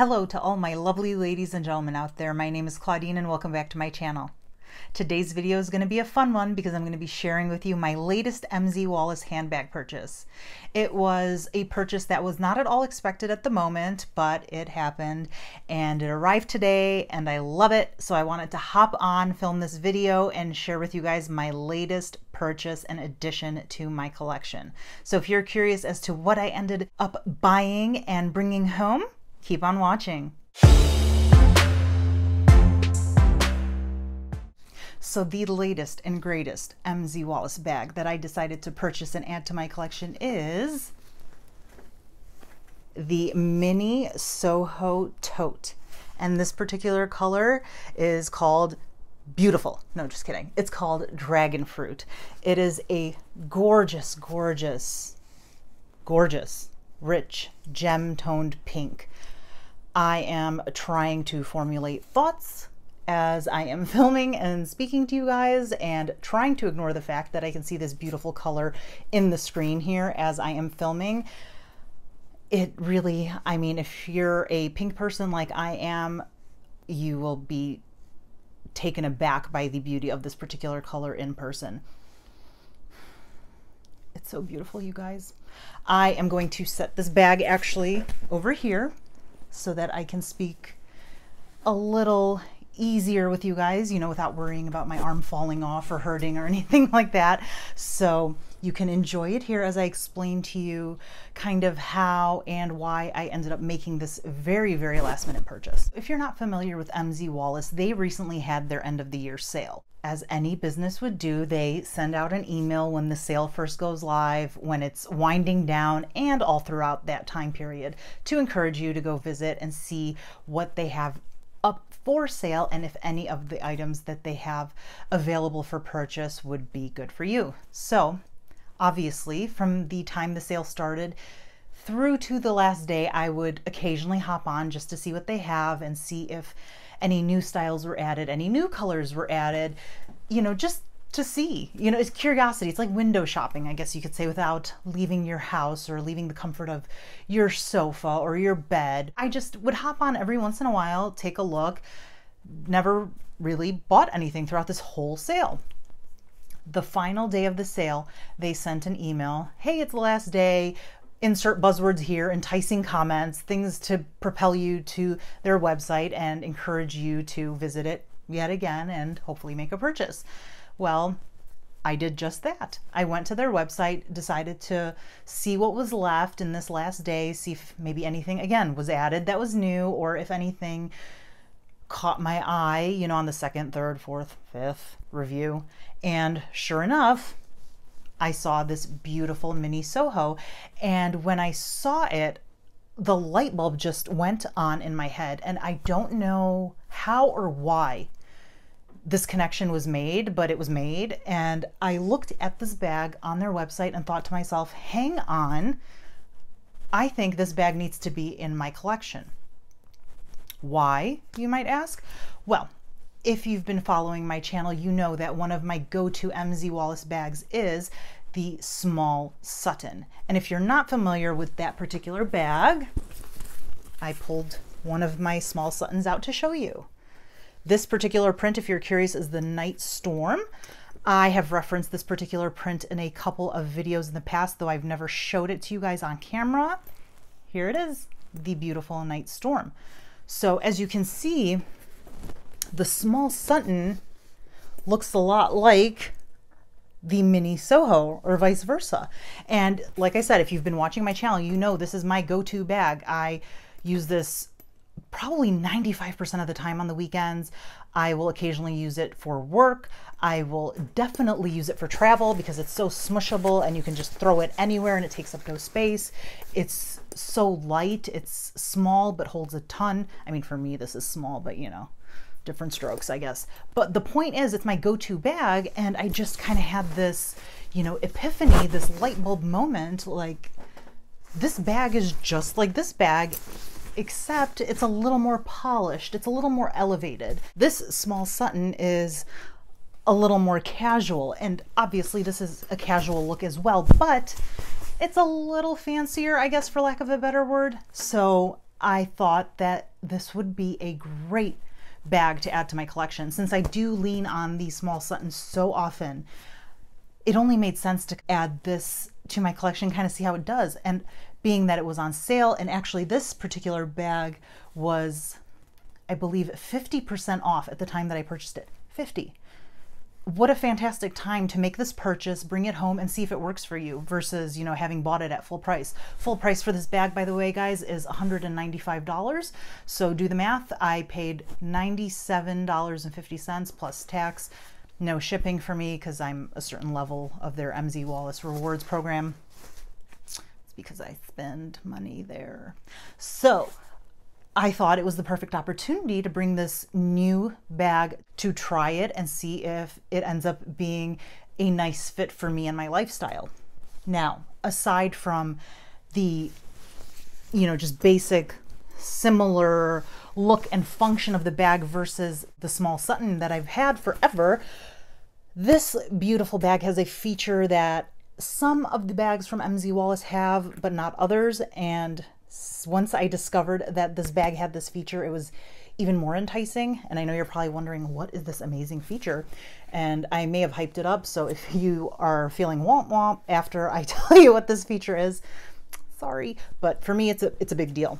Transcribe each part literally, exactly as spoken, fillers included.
Hello to all my lovely ladies and gentlemen out there. My name is Claudine and welcome back to my channel. Today's video is going to be a fun one because I'm going to be sharing with you my latest M Z Wallace handbag purchase. It was a purchase that was not at all expected at the moment, but it happened and it arrived today and I love it. So I wanted to hop on, film this video and share with you guys my latest purchase and addition to my collection. So if you're curious as to what I ended up buying and bringing home, keep on watching. So the latest and greatest M Z Wallace bag that I decided to purchase and add to my collection is the Mini Soho Tote. And this particular color is called Beautiful. No, just kidding. It's called Dragon Fruit. It is a gorgeous, gorgeous, gorgeous, rich, gem-toned pink. I am trying to formulate thoughts as I am filming and speaking to you guys and trying to ignore the fact that I can see this beautiful color in the screen here as I am filming. It really, I mean, if you're a pink person like I am, you will be taken aback by the beauty of this particular color in person. It's so beautiful, you guys. I am going to set this bag actually over here so that I can speak a little easier with you guys, you know, without worrying about my arm falling off or hurting or anything like that. So you can enjoy it here as I explain to you kind of how and why I ended up making this very, very last minute purchase. If you're not familiar with M Z Wallace, they recently had their end of the year sale. As any business would do, they send out an email when the sale first goes live, when it's winding down, and all throughout that time period to encourage you to go visit and see what they have up for sale and if any of the items that they have available for purchase would be good for you. So obviously from the time the sale started through to the last day, I would occasionally hop on just to see what they have and see if any new styles were added, any new colors were added, you know, just to see, you know, it's curiosity. It's like window shopping, I guess you could say, without leaving your house or leaving the comfort of your sofa or your bed. I just would hop on every once in a while, take a look, never really bought anything throughout this whole sale. The final day of the sale, they sent an email, hey, it's the last day, insert buzzwords here, enticing comments, things to propel you to their website and encourage you to visit it yet again and hopefully make a purchase. Well, I did just that. I went to their website, decided to see what was left in this last day, see if maybe anything, again, was added that was new, or if anything caught my eye, you know, on the second, third, fourth, fifth review. And sure enough, I saw this beautiful Mini Soho. And when I saw it, the light bulb just went on in my head. And I don't know how or why this connection was made, but it was made. And I looked at this bag on their website and thought to myself, hang on, I think this bag needs to be in my collection. Why, you might ask? Well, if you've been following my channel, you know that one of my go-to M Z Wallace bags is the Small Sutton. And if you're not familiar with that particular bag, I pulled one of my Small Suttons out to show you. This particular print, if you're curious, is the Night Storm. I have referenced this particular print in a couple of videos in the past, though I've never showed it to you guys on camera. Here it is, the beautiful Night Storm. So as you can see, the Small Sutton looks a lot like the Mini Soho or vice versa. And like I said, if you've been watching my channel, you know this is my go-to bag. I use this probably ninety-five percent of the time on the weekends. I will occasionally use it for work. I will definitely use it for travel because it's so smushable and you can just throw it anywhere and it takes up no space. It's so light, it's small, but holds a ton. I mean, for me, this is small, but you know, different strokes, I guess. But the point is, it's my go-to bag. And I just kind of had this, you know, epiphany, this light bulb moment, like this bag is just like this bag, except it's a little more polished. It's a little more elevated. This Small Sutton is a little more casual. And obviously this is a casual look as well, but it's a little fancier, I guess, for lack of a better word. So I thought that this would be a great bag to add to my collection. Since I do lean on these Small Suttons so often, it only made sense to add this to my collection, kind of see how it does. And being that it was on sale, and actually this particular bag was, I believe, fifty percent off at the time that I purchased it. fifty. What a fantastic time to make this purchase, bring it home, and see if it works for you versus, you know, having bought it at full price. Full price for this bag, by the way, guys, is one hundred ninety-five dollars. So do the math. I paid ninety-seven dollars and fifty cents plus tax. No shipping for me because I'm a certain level of their M Z Wallace rewards program. It's because I spend money there. So I thought it was the perfect opportunity to bring this new bag to try it and see if it ends up being a nice fit for me and my lifestyle. Now, aside from the, you know, just basic similar look and function of the bag versus the Small Sutton that I've had forever, this beautiful bag has a feature that some of the bags from M Z Wallace have, but not others. And once I discovered that this bag had this feature, it was even more enticing. And I know you're probably wondering, what is this amazing feature? And I may have hyped it up. So if you are feeling womp womp after I tell you what this feature is, sorry, but for me, it's a, it's a big deal.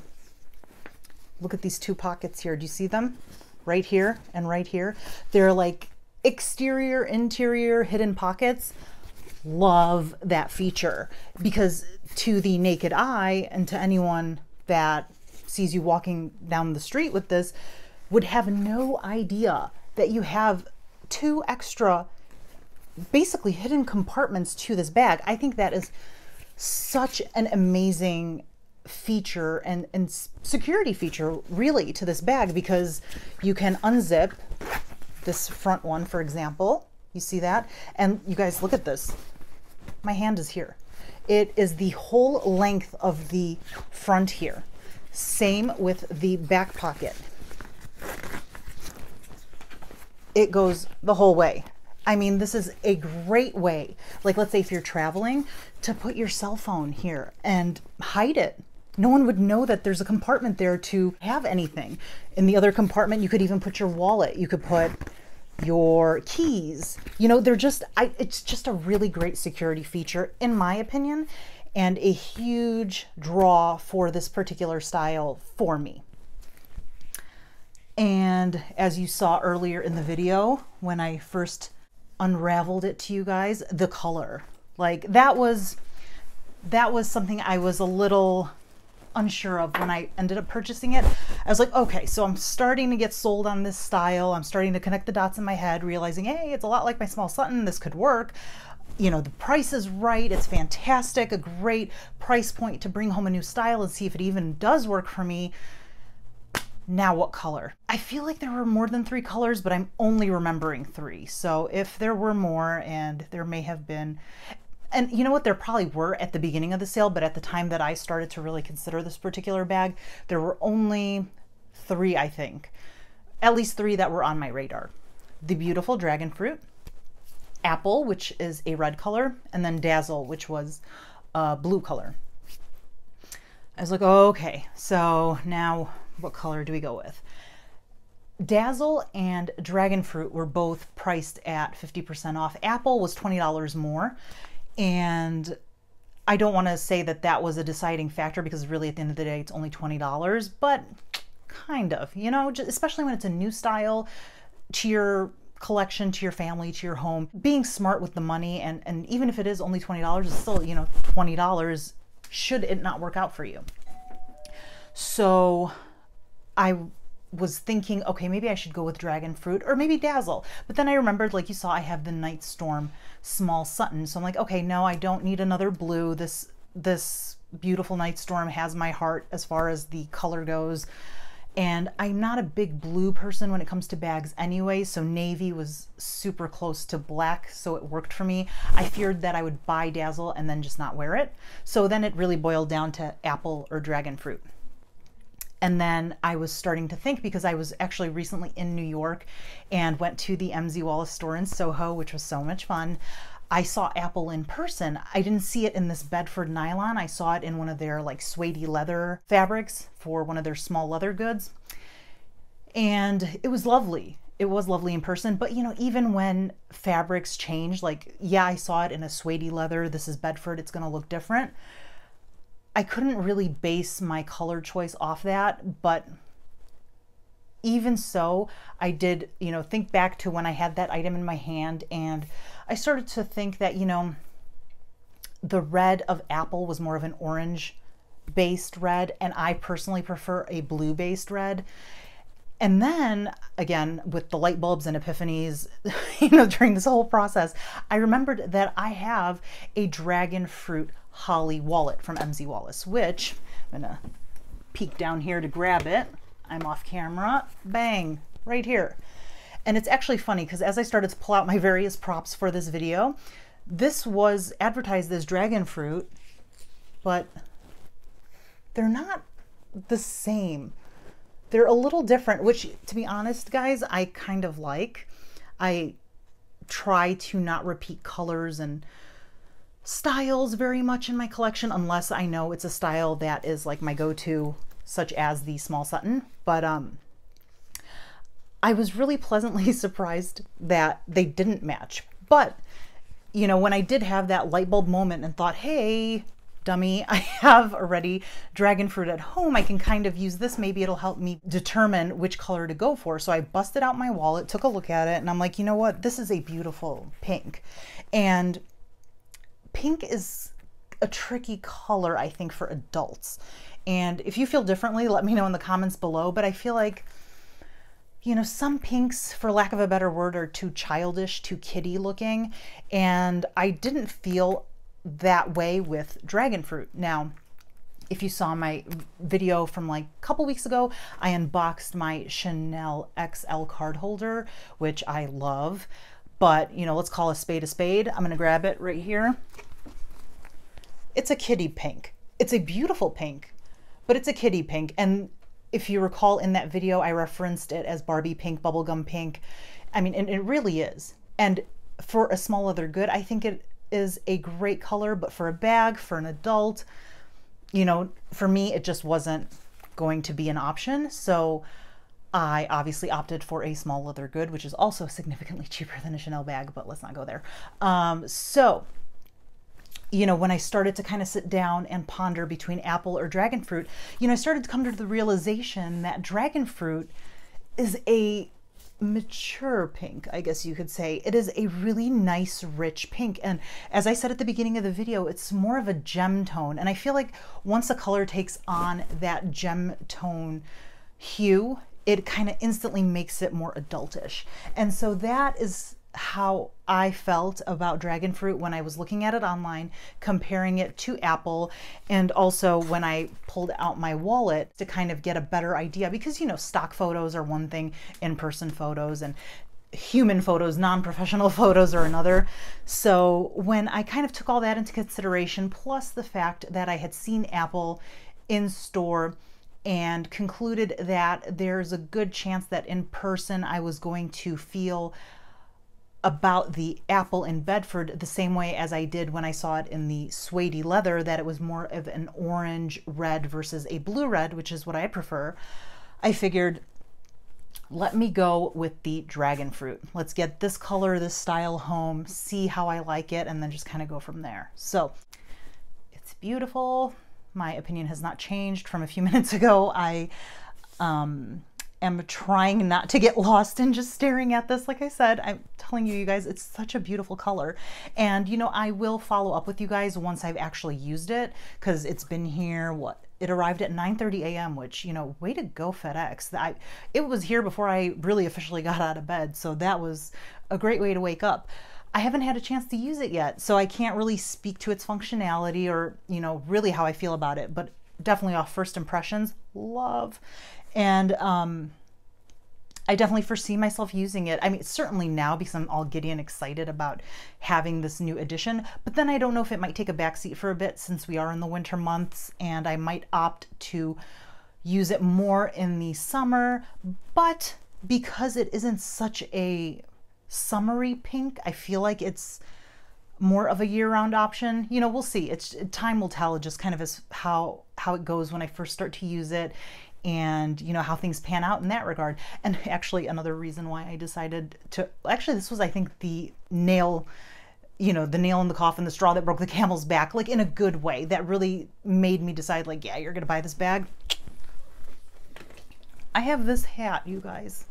Look at these two pockets here. Do you see them? Right here and right here. They're like exterior, interior, hidden pockets. Love that feature, because to the naked eye and to anyone that sees you walking down the street with this would have no idea that you have two extra, basically hidden compartments to this bag. I think that is such an amazing feature and, and security feature really to this bag, because you can unzip this front one, for example. You see that? And you guys, look at this. My hand is here. It is the whole length of the front here. Same with the back pocket. It goes the whole way. I mean, this is a great way, like let's say if you're traveling, to put your cell phone here and hide it. No one would know that there's a compartment there to have anything. In the other compartment, you could even put your wallet. You could put your keys. You know, they're just, I, it's just a really great security feature, in my opinion, and a huge draw for this particular style for me. And as you saw earlier in the video, when I first unraveled it to you guys, the color, like that was, that was something I was a little unsure of when I ended up purchasing it. I was like, okay, so I'm starting to get sold on this style. I'm starting to connect the dots in my head, realizing, hey, it's a lot like my Small Sutton. This could work. You know, the price is right. It's fantastic. A great price point to bring home a new style and see if it even does work for me. Now what color? I feel like there were more than three colors, but I'm only remembering three. So if there were more, and there may have been, and you know what, there probably were at the beginning of the sale, but at the time that I started to really consider this particular bag, there were only three, I think, at least three that were on my radar. The beautiful Dragon Fruit, Apple, which is a red color, and then Dazzle, which was a blue color. I was like, oh, okay, so now what color do we go with? Dazzle and Dragon Fruit were both priced at fifty percent off. Apple was twenty dollars more. And I don't want to say that that was a deciding factor, because really at the end of the day, it's only twenty dollars, but kind of, you know, just, especially when it's a new style to your collection, to your family, to your home, being smart with the money. And, and even if it is only twenty dollars, it's still, you know, twenty dollars should it not work out for you. So I was thinking, okay, maybe I should go with Dragon Fruit or maybe Dazzle. But then I remembered, like you saw, I have the Night Storm Small Sutton. So I'm like, okay, no, I don't need another blue. This, this beautiful Night Storm has my heart as far as the color goes. And I'm not a big blue person when it comes to bags anyway. So navy was super close to black, so it worked for me. I feared that I would buy Dazzle and then just not wear it. So then it really boiled down to Apple or Dragon Fruit. And then I was starting to think, because I was actually recently in New York and went to the M Z Wallace store in Soho, which was so much fun. I saw Apple in person. I didn't see it in this Bedford nylon. I saw it in one of their like suede leather fabrics for one of their small leather goods. And it was lovely. It was lovely in person, but you know, even when fabrics change, like, yeah, I saw it in a suede leather, this is Bedford, it's gonna look different. I couldn't really base my color choice off that, but even so, I did, you know, think back to when I had that item in my hand, and I started to think that, you know, the red of Apple was more of an orange based red, and I personally prefer a blue based red. And then again, with the light bulbs and epiphanies, you know, during this whole process, I remembered that I have a Dragon Fruit Holly wallet from M Z Wallace, which I'm gonna peek down here to grab it. I'm off camera, bang, right here. And it's actually funny because as I started to pull out my various props for this video, this was advertised as Dragon Fruit, but they're not the same. They're a little different, which, to be honest, guys, I kind of like. I try to not repeat colors and styles very much in my collection, unless I know it's a style that is like my go-to, such as the Small Sutton. But um, I was really pleasantly surprised that they didn't match. But, you know, when I did have that light bulb moment and thought, hey, dummy, I have already Dragon Fruit at home. I can kind of use this. Maybe it'll help me determine which color to go for. So I busted out my wallet, took a look at it, and I'm like, you know what? This is a beautiful pink. And pink is a tricky color, I think, for adults. And if you feel differently, let me know in the comments below. But I feel like, you know, some pinks, for lack of a better word, are too childish, too kiddie looking. And I didn't feel that way with Dragon Fruit. Now, if you saw my video from like a couple weeks ago, I unboxed my Chanel X L card holder, which I love, but you know, let's call a spade a spade. I'm gonna grab it right here. It's a kiddie pink. It's a beautiful pink, but it's a kiddie pink. And if you recall in that video, I referenced it as Barbie pink, bubblegum pink. I mean, and it really is. And for a small leather good, I think it is a great color, but for a bag, for an adult, you know, for me, it just wasn't going to be an option. So I obviously opted for a small leather good, which is also significantly cheaper than a Chanel bag, but let's not go there. Um, so, you know, when I started to kind of sit down and ponder between Apple or Dragon Fruit, you know, I started to come to the realization that Dragon Fruit is a mature pink, I guess you could say. It is a really nice, rich pink. And as I said at the beginning of the video, it's more of a gem tone. And I feel like once a color takes on that gem tone hue, it kind of instantly makes it more adultish. And so that is how I felt about Dragon Fruit when I was looking at it online, comparing it to Apple, and also when I pulled out my wallet to kind of get a better idea, because, you know, stock photos are one thing, in-person photos and human photos, non-professional photos are another. So when I kind of took all that into consideration, plus the fact that I had seen Apple in store and concluded that there's a good chance that in person I was going to feel about the Apple in Bedford the same way as I did when I saw it in the suede leather, that it was more of an orange red versus a blue red, which is what I prefer, I figured, let me go with the Dragon Fruit. Let's get this color, this style home, see how I like it, and then just kind of go from there. So it's beautiful. My opinion has not changed from a few minutes ago. I um, am trying not to get lost in just staring at this. Like I said, I'm telling you, you guys, it's such a beautiful color. And, you know, I will follow up with you guys once I've actually used it, because it's been here, what, it arrived at nine thirty a m, which, you know, way to go, FedEx. I, it was here before I really officially got out of bed, so that was a great way to wake up. I haven't had a chance to use it yet, so I can't really speak to its functionality or, you know, really how I feel about it, but definitely off first impressions, love. And um, I definitely foresee myself using it. I mean, certainly now, because I'm all giddy and excited about having this new addition, but then I don't know if it might take a backseat for a bit since we are in the winter months, and I might opt to use it more in the summer. But because it isn't such a summery pink, I feel like it's more of a year-round option. You know, we'll see. It's time will tell, just kind of as how how it goes when I first start to use it, and you know how things pan out in that regard. And actually, another reason why I decided to actually this was I think the nail, you know, the nail in the coffin, the straw that broke the camel's back, like in a good way. That really made me decide, like, yeah, you're gonna buy this bag. I have this hat, you guys.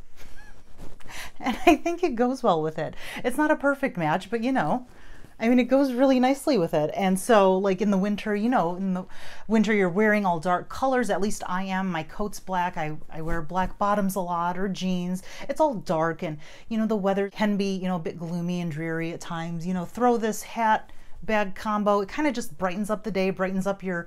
And I think it goes well with it. It's not a perfect match, but you know, I mean, it goes really nicely with it. And so like in the winter, you know, in the winter you're wearing all dark colors. At least I am. My coat's black. I, I wear black bottoms a lot, or jeans. It's all dark, and you know, the weather can be, you know, a bit gloomy and dreary at times. You know, throw this hat bag combo. It kind of just brightens up the day, brightens up your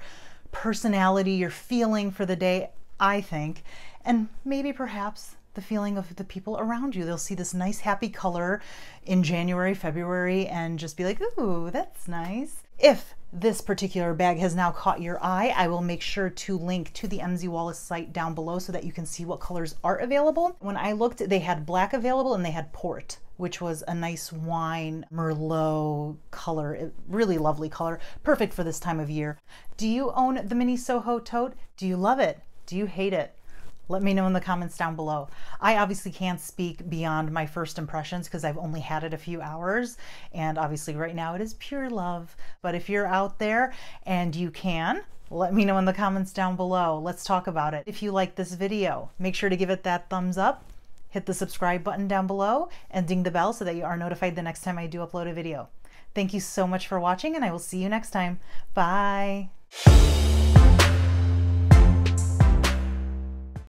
personality, your feeling for the day, I think. And maybe perhaps the feeling of the people around you. They'll see this nice happy color in January, February, and just be like, ooh, that's nice. If this particular bag has now caught your eye, I will make sure to link to the M Z Wallace site down below so that you can see what colors are available. When I looked, they had black available and they had port, which was a nice wine Merlot color, a really lovely color, perfect for this time of year. Do you own the Mini Soho Tote? Do you love it? Do you hate it? Let me know in the comments down below. I obviously can't speak beyond my first impressions because I've only had it a few hours, and obviously right now it is pure love. But if you're out there and you can, let me know in the comments down below. Let's talk about it. If you like this video, make sure to give it that thumbs up, hit the subscribe button down below, and ding the bell so that you are notified the next time I do upload a video. Thank you so much for watching, and I will see you next time. Bye.